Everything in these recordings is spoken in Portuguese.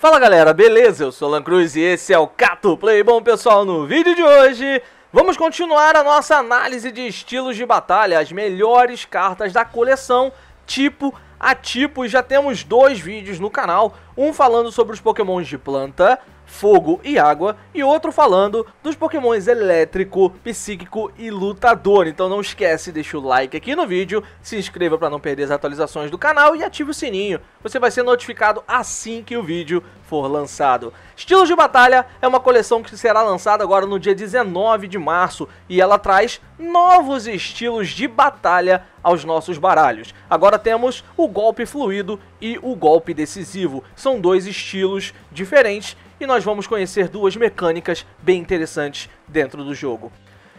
Fala galera, beleza? Eu sou o Alan Cruz e esse é o KatoPlay. Bom pessoal, no vídeo de hoje vamos continuar a nossa análise de estilos de batalha, as melhores cartas da coleção, tipo a tipo. E já temos dois vídeos no canal, um falando sobre os pokémons de planta, fogo e água, e outro falando dos pokémons elétrico, psíquico e lutador. Então não esquece, deixa o like aqui no vídeo, se inscreva para não perder as atualizações do canal e ative o sininho. Você vai ser notificado assim que o vídeo for lançado. Estilos de Batalha é uma coleção que será lançada agora no dia 19 de março e ela traz novos estilos de batalha aos nossos baralhos. Agora temos o golpe fluido e o golpe decisivo. São dois estilos diferentes e nós vamos conhecer duas mecânicas bem interessantes dentro do jogo.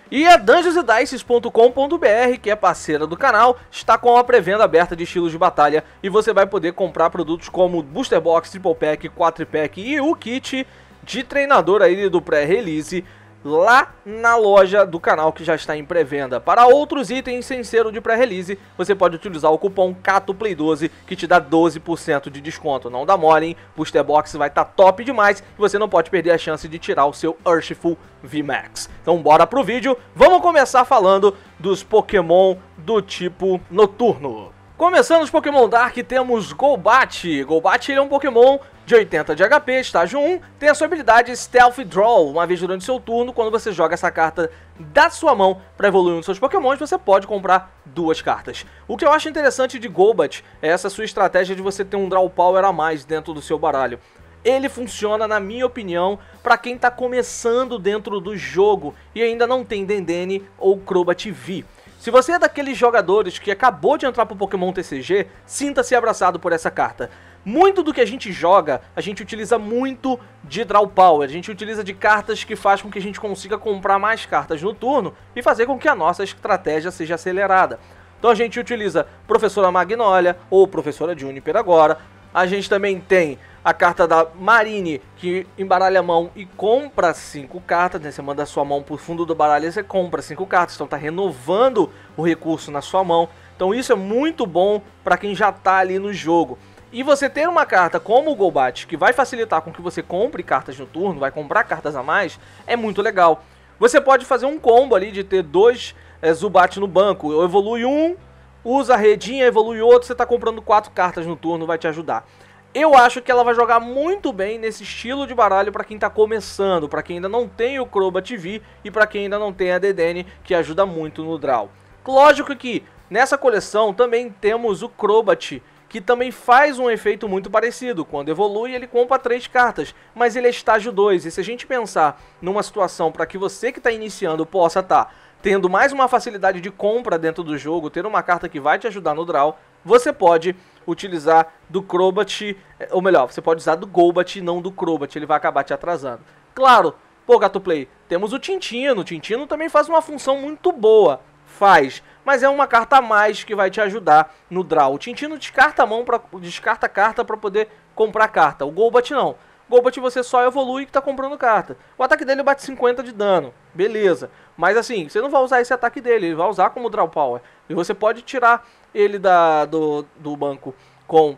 E a DungeonsandDices.com.br, que é parceira do canal, está com a pré-venda aberta de estilos de batalha e você vai poder comprar produtos como Booster Box, Triple Pack, 4 Pack e o kit de treinador aí do pré-release lá na loja do canal, que já está em pré-venda. Para outros itens sem ser o de pré-release, você pode utilizar o cupom KatoPlay12, que te dá 12% de desconto. Não dá mole, hein? Booster Box vai estar top demais e você não pode perder a chance de tirar o seu Urshifu VMAX. Então bora pro vídeo, vamos começar falando dos Pokémon do tipo noturno. Começando os Pokémon Dark, temos Golbat. Golbat ele é um Pokémon de 80 de HP, estágio 1, tem a sua habilidade Stealth Draw. Uma vez durante seu turno, quando você joga essa carta da sua mão para evoluir um dos seus Pokémons, você pode comprar duas cartas. O que eu acho interessante de Golbat é essa sua estratégia de você ter um Draw Power a mais dentro do seu baralho. Ele funciona, na minha opinião, para quem está começando dentro do jogo e ainda não tem Dedenne ou Crobat V. Se você é daqueles jogadores que acabou de entrar pro Pokémon TCG, sinta-se abraçado por essa carta. Muito do que a gente joga, a gente utiliza muito de Draw Power, a gente utiliza de cartas que faz com que a gente consiga comprar mais cartas no turno e fazer com que a nossa estratégia seja acelerada. Então a gente utiliza Professora Magnólia ou Professora Juniper agora. A gente também tem a carta da Marine, que embaralha a mão e compra 5 cartas, né? Você manda a sua mão pro fundo do baralho e você compra 5 cartas, então tá renovando o recurso na sua mão. Então isso é muito bom para quem já tá ali no jogo. E você ter uma carta como o Golbat, que vai facilitar com que você compre cartas no turno, vai comprar cartas a mais, é muito legal. Você pode fazer um combo ali de ter dois Zubat no banco. Eu evolui um, usa a redinha, evolui outro, você está comprando 4 cartas no turno, vai te ajudar. Eu acho que ela vai jogar muito bem nesse estilo de baralho para quem está começando, para quem ainda não tem o Crobat V e para quem ainda não tem a Dedenne, que ajuda muito no draw. Lógico que nessa coleção também temos o Crobat, que também faz um efeito muito parecido. Quando evolui, ele compra 3 cartas, mas ele é estágio 2. E se a gente pensar numa situação para que você que está iniciando possa estar tendo mais uma facilidade de compra dentro do jogo, ter uma carta que vai te ajudar no draw, você pode utilizar do Crobat, ou melhor, você pode usar do Golbat e não do Crobat, ele vai acabar te atrasando. Claro, pô, GatoPlay, temos o Tintino também faz uma função muito boa, faz, mas é uma carta a mais que vai te ajudar no draw. O Tintino descarta a mão, descarta a carta para poder comprar carta, o Golbat não. Golbat você só evolui que tá comprando carta. O ataque dele bate 50 de dano, beleza. Mas assim, você não vai usar esse ataque dele, ele vai usar como Draw Power. E você pode tirar ele do banco com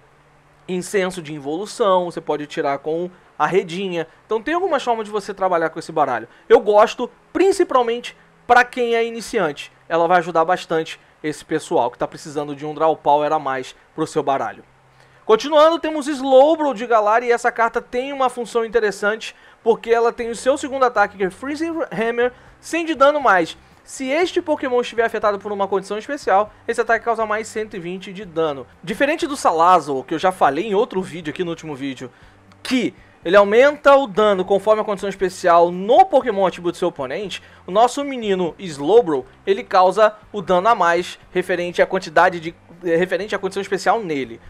incenso de involução, você pode tirar com a redinha. Então tem algumas formas de você trabalhar com esse baralho. Eu gosto, principalmente para quem é iniciante. Ela vai ajudar bastante esse pessoal que tá precisando de um Draw Power a mais pro seu baralho. Continuando, temos Slowbro de Galari e essa carta tem uma função interessante porque ela tem o seu segundo ataque, que é Freezing Hammer, 100 de dano mais. Se este Pokémon estiver afetado por uma condição especial, esse ataque causa mais 120 de dano. Diferente do Salazzle, que eu já falei em outro vídeo, aqui no último vídeo, que ele aumenta o dano conforme a condição especial no Pokémon atributo do seu oponente, o nosso menino Slowbro, ele causa o dano a mais referente à condição especial nele.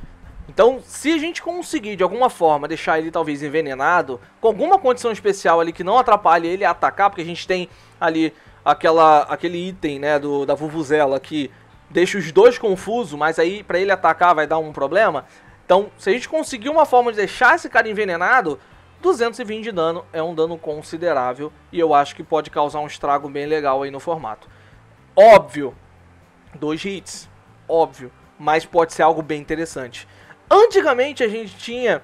Então, se a gente conseguir, de alguma forma, deixar ele talvez envenenado, com alguma condição especial ali que não atrapalhe ele a atacar, porque a gente tem ali aquele item, né, da Vuvuzela, que deixa os dois confusos, mas aí pra ele atacar vai dar um problema. Então, se a gente conseguir uma forma de deixar esse cara envenenado, 220 de dano é um dano considerável e eu acho que pode causar um estrago bem legal aí no formato. Óbvio, 2 hits, óbvio, mas pode ser algo bem interessante. Antigamente a gente tinha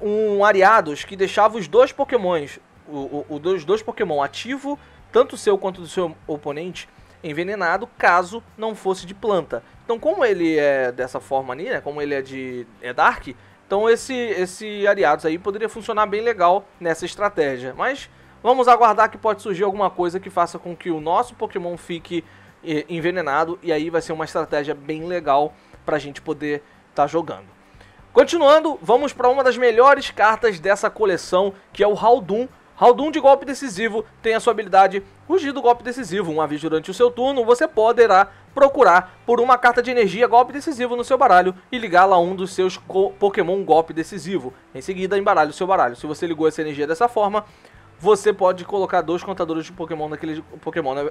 um Ariados que deixava os dois Pokémons, os dois Pokémon ativo, tanto seu quanto do seu oponente, envenenado, caso não fosse de planta. Então, como ele é dessa forma ali, né, como ele é de Dark, então esse Ariados aí poderia funcionar bem legal nessa estratégia. Mas vamos aguardar que pode surgir alguma coisa que faça com que o nosso Pokémon fique envenenado, e aí vai ser uma estratégia bem legal pra gente poder estar jogando. Continuando, vamos para uma das melhores cartas dessa coleção, que é o Houndoom. Houndoom de golpe decisivo tem a sua habilidade Rugir do Golpe Decisivo. Uma vez durante o seu turno, você poderá procurar por uma carta de energia golpe decisivo no seu baralho e ligá-la a um dos seus Pokémon golpe decisivo. Em seguida, embaralha o seu baralho. Se você ligou essa energia dessa forma, você pode colocar dois contadores de Pokémon naquele Pokémon, né?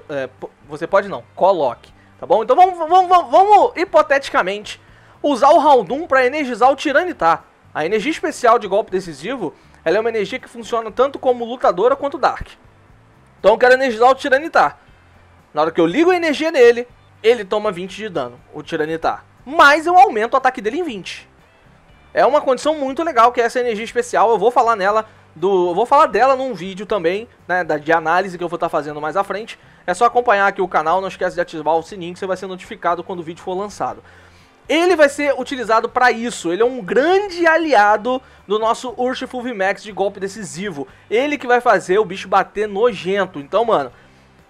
Você pode não, coloque, tá bom? Então vamos hipoteticamente usar o Houndoom para energizar o Tiranitar. A energia especial de golpe decisivo, ela é uma energia que funciona tanto como lutadora quanto Dark. Então eu quero energizar o Tiranitar. Na hora que eu ligo a energia nele, ele toma 20 de dano, o Tiranitar. Mas eu aumento o ataque dele em 20. É uma condição muito legal que é essa energia especial, eu vou falar nela. Eu vou falar dela num vídeo também, né, de análise que eu vou estar fazendo mais à frente. É só acompanhar aqui o canal, não esquece de ativar o sininho que você vai ser notificado quando o vídeo for lançado. Ele vai ser utilizado para isso, ele é um grande aliado do nosso Urshifu VMAX de golpe decisivo. Ele que vai fazer o bicho bater nojento. Então, mano,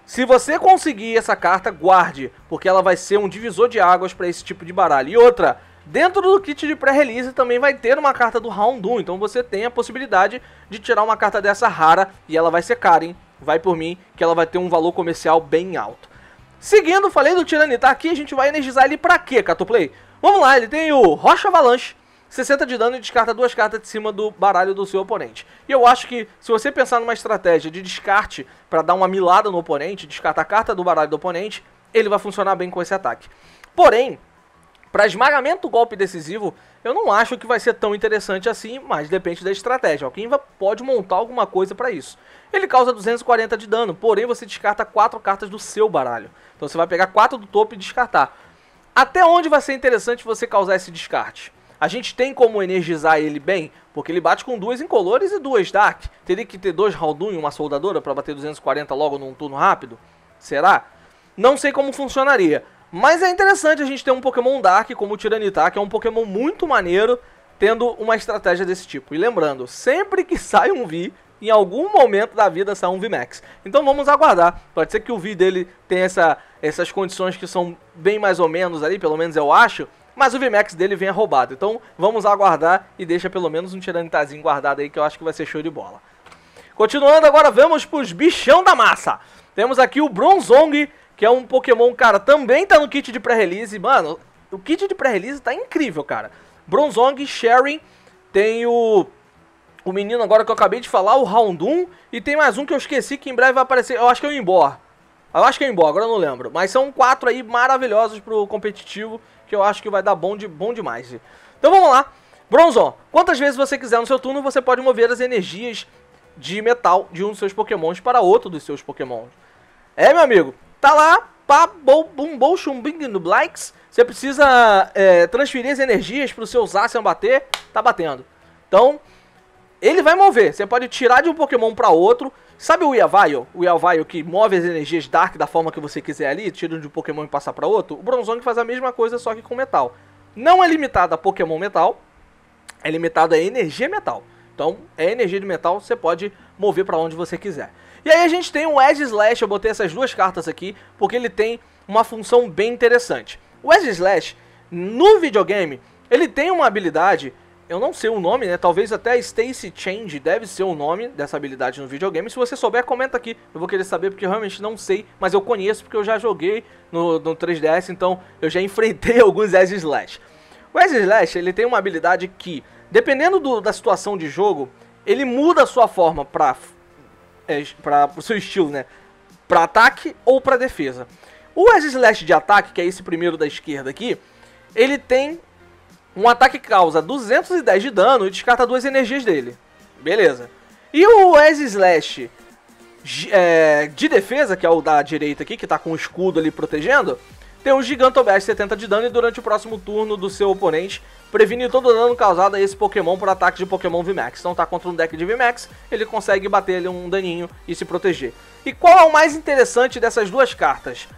se você conseguir essa carta, guarde, porque ela vai ser um divisor de águas para esse tipo de baralho. E outra, dentro do kit de pré-release também vai ter uma carta do Houndoom, então você tem a possibilidade de tirar uma carta dessa rara e ela vai ser cara, hein? Vai por mim que ela vai ter um valor comercial bem alto. Seguindo, falei do Tiranitar aqui, a gente vai energizar ele pra quê, KatoPlay? Vamos lá, ele tem o Rocha Avalanche, 60 de dano e descarta duas cartas de cima do baralho do seu oponente. E eu acho que se você pensar numa estratégia de descarte pra dar uma milada no oponente, descarta a carta do baralho do oponente, ele vai funcionar bem com esse ataque. Porém, para esmagamento golpe decisivo, eu não acho que vai ser tão interessante assim, mas depende da estratégia. Alguém pode montar alguma coisa para isso. Ele causa 240 de dano, porém você descarta 4 cartas do seu baralho. Então você vai pegar 4 do topo e descartar. Até onde vai ser interessante você causar esse descarte? A gente tem como energizar ele bem, porque ele bate com 2 incolores e 2 Dark. Teria que ter 2 Houndoom e uma soldadora para bater 240 logo num turno rápido? Será? Não sei como funcionaria. Mas é interessante a gente ter um Pokémon Dark como o Tiranitar, que é um Pokémon muito maneiro, tendo uma estratégia desse tipo. E lembrando, sempre que sai um V, em algum momento da vida sai um VMAX. Então vamos aguardar. Pode ser que o V dele tenha essas condições que são bem mais ou menos ali, pelo menos eu acho, mas o VMAX dele venha roubado. Então vamos aguardar e deixa pelo menos um Tiranitarzinho guardado aí, que eu acho que vai ser show de bola. Continuando, agora vamos pros bichão da massa. Temos aqui o Bronzong, que é um Pokémon, cara, também tá no kit de pré-release. Mano, o kit de pré-release tá incrível, cara. Bronzong, Sherry, tem o menino agora que eu acabei de falar, o Houndoom. E tem mais um que eu esqueci, que em breve vai aparecer. Eu acho que é o Imboar. Eu acho que é o Imboar, agora eu não lembro. Mas são 4 aí maravilhosos pro competitivo, que eu acho que vai dar bom demais. Então vamos lá. Bronzong, quantas vezes você quiser no seu turno, você pode mover as energias de metal de um dos seus Pokémons para outro dos seus Pokémons. É, meu amigo, tá lá, pá, bom, chumbing no Blikes. Você precisa transferir as energias pro seu Zacian bater, tá batendo. Então, ele vai mover. Você pode tirar de um Pokémon pra outro. Sabe o Yavaio? O Yavaio que move as energias Dark da forma que você quiser ali, tira de um Pokémon e passa pra outro. O Bronzong faz a mesma coisa, só que com metal. Não é limitado a Pokémon metal, é limitado a energia metal. Então, é energia de metal, você pode mover pra onde você quiser. E aí a gente tem o Ed Slash, eu botei essas duas cartas aqui, porque ele tem uma função bem interessante. O Ed Slash, no videogame, ele tem uma habilidade, eu não sei o nome, né, talvez até Stance Change deve ser o nome dessa habilidade no videogame. Se você souber, comenta aqui, eu vou querer saber, porque eu realmente não sei, mas eu conheço porque eu já joguei no 3DS, então eu já enfrentei alguns Ed Slash. O Ed Slash, ele tem uma habilidade que, dependendo da situação de jogo, ele muda a sua forma para o seu estilo, né? Para ataque ou para defesa. O Aegislash de ataque, que é esse primeiro da esquerda aqui, ele tem um ataque que causa 210 de dano e descarta 2 energias dele. Beleza. E o Aegislash de defesa, que é o da direita aqui, que tá com o escudo ali protegendo, tem um Giganto Bash 70 de dano e durante o próximo turno do seu oponente, previne todo o dano causado a esse Pokémon por ataque de Pokémon VMAX. Então tá contra um deck de VMAX, ele consegue bater ali um daninho e se proteger. E qual é o mais interessante dessas duas cartas?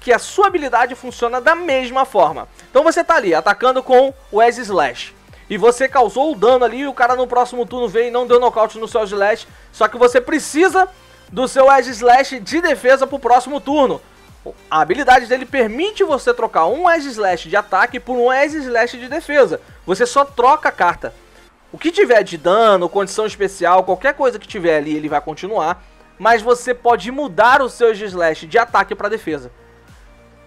Que a sua habilidade funciona da mesma forma. Então você tá ali, atacando com o Ed Slash. E você causou o dano ali, e o cara no próximo turno veio e não deu nocaute no seu Ed Slash. Só que você precisa do seu Ed Slash de defesa pro próximo turno. A habilidade dele permite você trocar um Aegislash de ataque por um Aegislash de defesa. Você só troca a carta. O que tiver de dano, condição especial, qualquer coisa que tiver ali, ele vai continuar. Mas você pode mudar o seu Aegislash de ataque para defesa.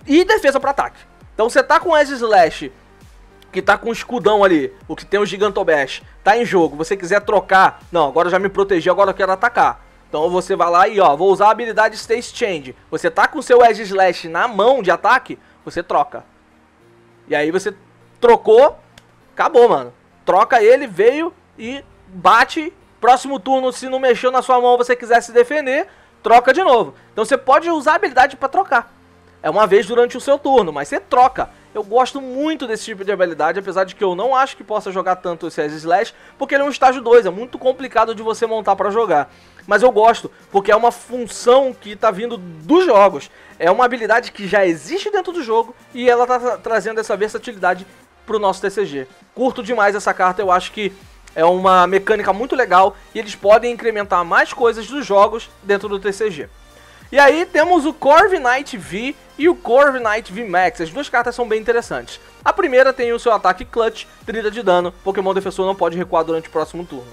E defesa para ataque. Então você tá com o Aegislash, que tá com o escudão ali, o que tem o Giganto Bash, tá em jogo. Você quiser trocar, não, agora eu já me protegi, agora eu quero atacar. Então você vai lá e ó, vou usar a habilidade Stance Change. Você tá com o seu Edge Slash na mão de ataque, você troca. E aí você trocou, acabou, mano. Troca ele, veio e bate. Próximo turno, se não mexeu na sua mão, você quiser se defender, troca de novo. Então você pode usar a habilidade pra trocar. É uma vez durante o seu turno, mas você troca. Eu gosto muito desse tipo de habilidade, apesar de que eu não acho que possa jogar tanto esse Edge Slash, porque ele é um estágio 2, é muito complicado de você montar pra jogar. Mas eu gosto, porque é uma função que tá vindo dos jogos. É uma habilidade que já existe dentro do jogo e ela tá trazendo essa versatilidade pro nosso TCG. Curto demais essa carta, eu acho que é uma mecânica muito legal e eles podem incrementar mais coisas dos jogos dentro do TCG. E aí temos o Corviknight V e o Corviknight V Max. As duas cartas são bem interessantes. A primeira tem o seu ataque clutch, 30 de dano, Pokémon defensor não pode recuar durante o próximo turno.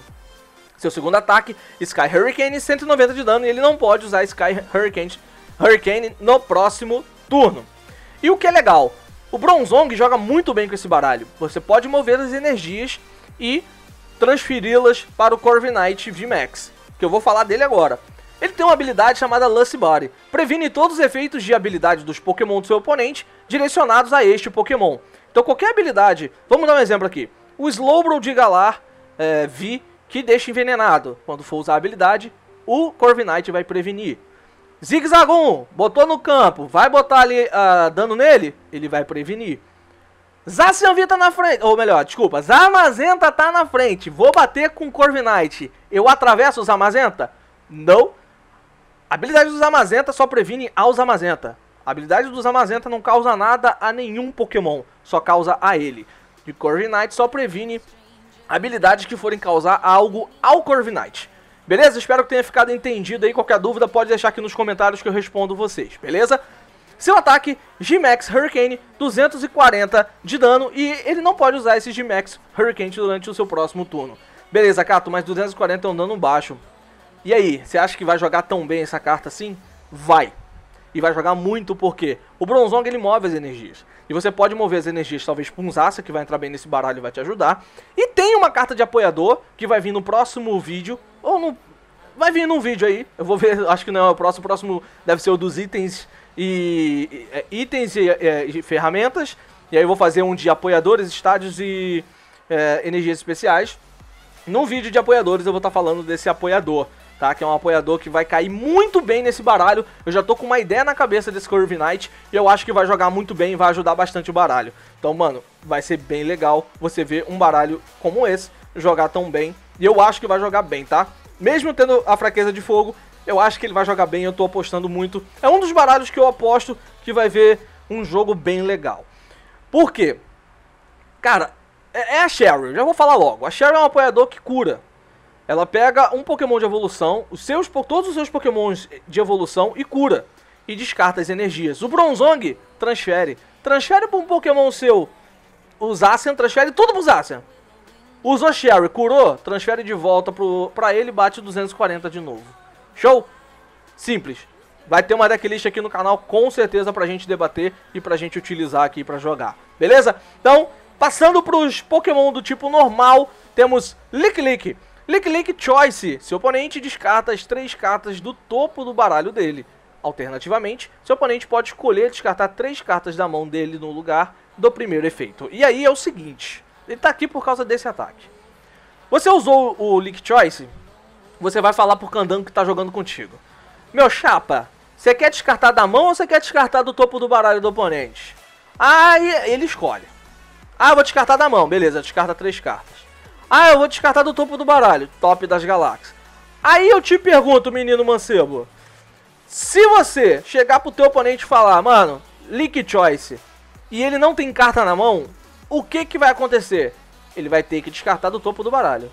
Seu segundo ataque, Sky Hurricane, 190 de dano, e ele não pode usar Sky Hurricane no próximo turno. E o que é legal, o Bronzong joga muito bem com esse baralho. Você pode mover as energias e transferi-las para o Corviknight V Max, que eu vou falar dele agora. Ele tem uma habilidade chamada Lance Body, previne todos os efeitos de habilidade dos Pokémon do seu oponente direcionados a este Pokémon. Então qualquer habilidade, vamos dar um exemplo aqui, o Slowbro de Galari V, que deixa envenenado. Quando for usar a habilidade, o Corviknight vai prevenir. Zigzagoon, botou no campo, vai botar ali dano nele, ele vai prevenir. Zacian tá na frente, ou melhor, desculpa, Zamazenta tá na frente, vou bater com o Corviknight. Eu atravesso o Zamazenta? Não. A habilidade do Zamazenta só previne ao Zamazenta. A habilidade do Zamazenta não causa nada a nenhum Pokémon, só causa a ele. E Corviknight só previne habilidades que forem causar algo ao Corviknight. Beleza? Espero que tenha ficado entendido aí. Qualquer dúvida pode deixar aqui nos comentários que eu respondo vocês, beleza? Seu ataque, G-Max Hurricane, 240 de dano, e ele não pode usar esse G-Max Hurricane durante o seu próximo turno. Beleza, Cato, mas 240 é um dano baixo. E aí, você acha que vai jogar tão bem essa carta assim? Vai! E vai jogar muito porque o Bronzong ele move as energias. E você pode mover as energias talvez para um Zacian, que vai entrar bem nesse baralho e vai te ajudar. E tem uma carta de apoiador que vai vir no próximo vídeo. Ou no... vai vir num vídeo aí. Eu vou ver, acho que não é o próximo deve ser o dos itens e ferramentas. E aí eu vou fazer um de apoiadores, estádios e energias especiais. Num vídeo de apoiadores eu vou estar falando desse apoiador. Tá, que é um apoiador que vai cair muito bem nesse baralho. Eu já tô com uma ideia na cabeça desse Corviknight e eu acho que vai jogar muito bem e vai ajudar bastante o baralho. Então, mano, vai ser bem legal você ver um baralho como esse jogar tão bem. E eu acho que vai jogar bem, tá? Mesmo tendo a fraqueza de fogo, eu acho que ele vai jogar bem, eu tô apostando muito. É um dos baralhos que eu aposto que vai ver um jogo bem legal. Por quê? Cara, é a Sherry, já vou falar logo. A Sherry é um apoiador que cura. Ela pega um Pokémon de evolução, todos os seus Pokémons de evolução e cura. E descarta as energias. O Bronzong transfere. Transfere para um Pokémon seu. O Zacian transfere tudo pro Zacian. Usou Sherry, curou, transfere de volta pra ele e bate 240 de novo. Show? Simples. Vai ter uma decklist aqui no canal com certeza pra gente debater e pra gente utilizar aqui pra jogar. Beleza? Então, passando pros Pokémon do tipo normal, temos Lick Lick. Leak Leak Choice, seu oponente descarta as 3 cartas do topo do baralho dele. Alternativamente, seu oponente pode escolher descartar 3 cartas da mão dele no lugar do primeiro efeito. E aí é o seguinte, ele tá aqui por causa desse ataque. Você usou o Leak Choice, você vai falar pro Candango que tá jogando contigo. Meu chapa, você quer descartar da mão ou você quer descartar do topo do baralho do oponente? Aí ele escolhe. Ah, eu vou descartar da mão. Beleza, descarta 3 cartas. Ah, eu vou descartar do topo do baralho. Top das galáxias. Aí eu te pergunto, menino mancebo. Se você chegar pro teu oponente e falar, mano, Leak Choice, e ele não tem carta na mão, o que que vai acontecer? Ele vai ter que descartar do topo do baralho.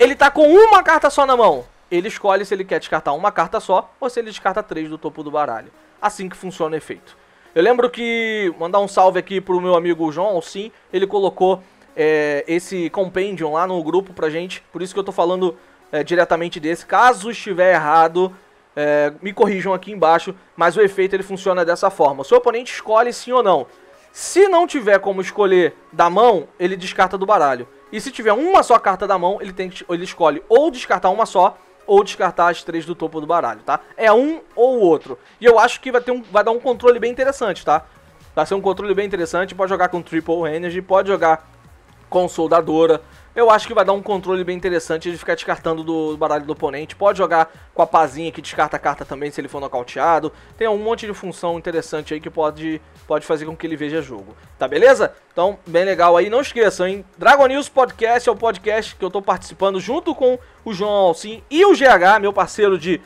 Ele tá com uma carta só na mão. Ele escolhe se ele quer descartar uma carta só ou se ele descarta 3 do topo do baralho. Assim que funciona o efeito. Eu lembro que, mandar um salve aqui pro meu amigo João Alcim, ele colocou esse compendium lá no grupo pra gente, por isso que eu tô falando diretamente desse. Caso estiver errado, me corrijam aqui embaixo, mas o efeito ele funciona dessa forma. O seu oponente escolhe sim ou não. Se não tiver como escolher da mão, ele descarta do baralho. E se tiver uma só carta da mão, ele escolhe ou descartar uma só, ou descartar as 3 do topo do baralho, tá? É um ou outro. E eu acho que vai dar um controle bem interessante, tá? Vai ser um controle bem interessante. Pode jogar com Triple Energy, pode jogar com Soldadora. Eu acho que vai dar um controle bem interessante de ficar descartando do baralho do oponente. Pode jogar com a pazinha que descarta a carta também se ele for nocauteado. Tem um monte de função interessante aí que pode fazer com que ele veja jogo. Tá beleza? Então, bem legal aí. Não esqueçam, hein? Dragon News Podcast é o podcast que eu tô participando junto com o João Alcim e o GH, meu parceiro de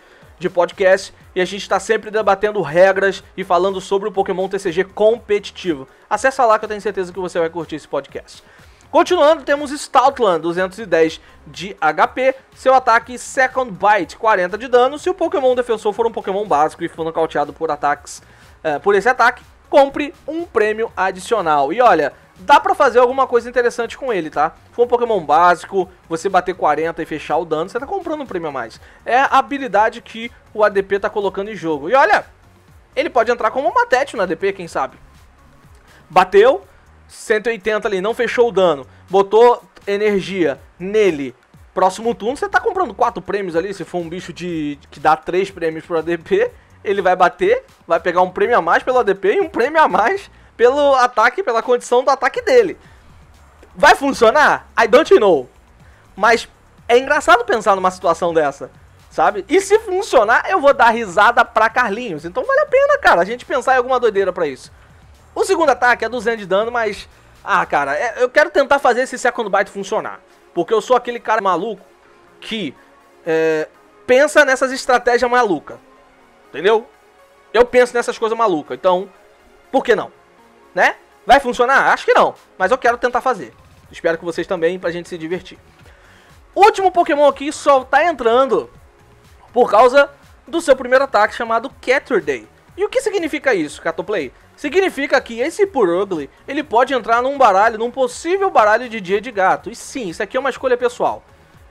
podcast. E a gente tá sempre debatendo regras e falando sobre o Pokémon TCG competitivo. Acessa lá que eu tenho certeza que você vai curtir esse podcast. Continuando, temos Stoutland, 210 de HP, seu ataque Second Bite, 40 de dano. Se o Pokémon defensor for um Pokémon básico e for nocauteado por esse ataque, compre um prêmio adicional. E olha, dá pra fazer alguma coisa interessante com ele, tá? Se for um Pokémon básico, você bater 40 e fechar o dano, você tá comprando um prêmio a mais. É a habilidade que o ADP tá colocando em jogo. E olha, ele pode entrar como uma Tete no ADP, quem sabe? Bateu. 180 ali, não fechou o dano, botou energia nele, próximo turno você tá comprando 4 prêmios ali, se for um bicho que dá 3 prêmios pro ADP, ele vai bater, vai pegar um prêmio a mais pelo ADP e um prêmio a mais pelo ataque, pela condição do ataque dele. Vai funcionar? I don't know. Mas é engraçado pensar numa situação dessa, sabe? E se funcionar, eu vou dar risada pra Carlinhos, então vale a pena, cara, a gente pensar em alguma doideira pra isso. O segundo ataque é 200 de dano, mas... Ah, cara, eu quero tentar fazer esse Second Bite funcionar. Porque eu sou aquele cara maluco que pensa nessas estratégias malucas. Entendeu? Eu penso nessas coisas malucas. Então, por que não? Né? Vai funcionar? Acho que não. Mas eu quero tentar fazer. Espero que vocês também, pra gente se divertir. Último Pokémon aqui só tá entrando por causa do seu primeiro ataque chamado Caturday. E o que significa isso, KatoPlay? Significa que esse Purugly, ele pode entrar num baralho, num possível baralho de Dia de Gato. E sim, isso aqui é uma escolha pessoal.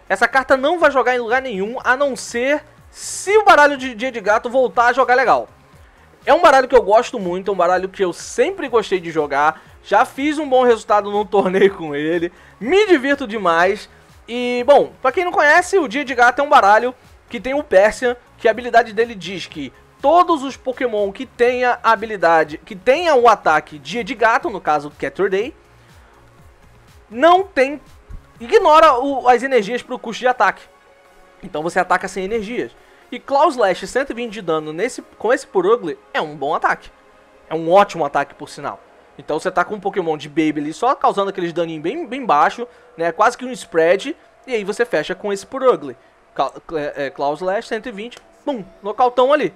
Essa carta não vai jogar em lugar nenhum, a não ser se o baralho de Dia de Gato voltar a jogar legal. É um baralho que eu gosto muito, é um baralho que eu sempre gostei de jogar. Já fiz um bom resultado num torneio com ele, me divirto demais. E, bom, pra quem não conhece, o Dia de Gato é um baralho que tem o Persian, que a habilidade dele diz que todos os Pokémon que tenha a habilidade, que tenha o ataque Dia de Gato, no caso Caturday, não tem, ignora as energias para o custo de ataque. Então você ataca sem energias. E Aegislash 120 de dano com esse Purugly é um bom ataque. É um ótimo ataque, por sinal. Então você tá com um Pokémon de Baby ali só causando aqueles daninhos bem baixo, né? Quase que um spread. E aí você fecha com esse Purugly. Aegislash 120, bum, nocautão ali.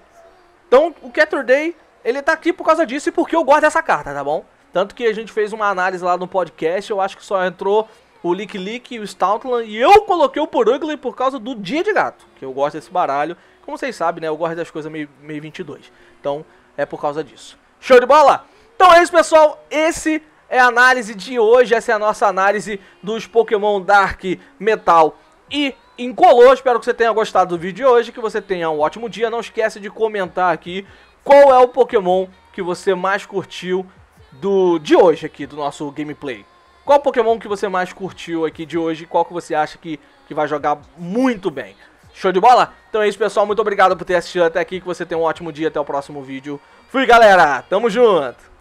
Então, o Caturday, ele tá aqui por causa disso e porque eu gosto dessa carta, tá bom? Tanto que a gente fez uma análise lá no podcast, eu acho que só entrou o Lick Lick e o Stoutland, e eu coloquei o Purugly por causa do Dia de Gato, que eu gosto desse baralho. Como vocês sabem, né, eu gosto das coisas meio 22. Então, é por causa disso. Show de bola? Então é isso, pessoal. Esse é a análise de hoje, essa é a nossa análise dos Pokémon Dark, Metal e... Incolor, espero que você tenha gostado do vídeo de hoje, que você tenha um ótimo dia. Não esquece de comentar aqui qual é o Pokémon que você mais curtiu de hoje aqui, do nosso gameplay. Qual Pokémon que você mais curtiu aqui de hoje e qual que você acha que vai jogar muito bem. Show de bola? Então é isso, pessoal. Muito obrigado por ter assistido até aqui, que você tenha um ótimo dia. Até o próximo vídeo. Fui, galera. Tamo junto.